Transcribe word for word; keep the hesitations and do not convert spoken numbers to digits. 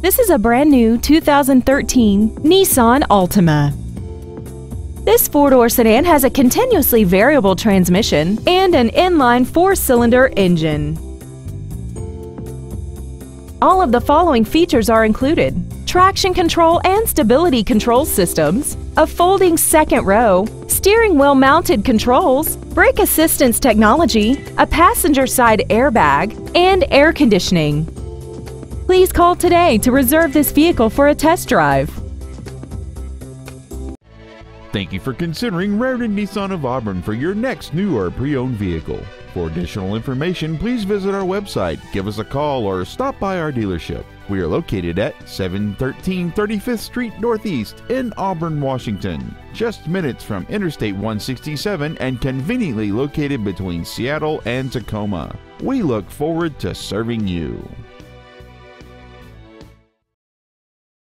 This is a brand new two thousand thirteen Nissan Altima. This four-door sedan has a continuously variable transmission and an inline four-cylinder engine. All of the following features are included: traction control and stability control systems, a folding second row, steering wheel mounted controls, brake assistance technology, a passenger side airbag, and air conditioning. Please call today to reserve this vehicle for a test drive. Thank you for considering Rairdon Nissan of Auburn for your next new or pre-owned vehicle. For additional information, please visit our website, give us a call, or stop by our dealership. We are located at seven thirteen thirty-fifth Street Northeast in Auburn, Washington, just minutes from Interstate one sixty-seven and conveniently located between Seattle and Tacoma. We look forward to serving you.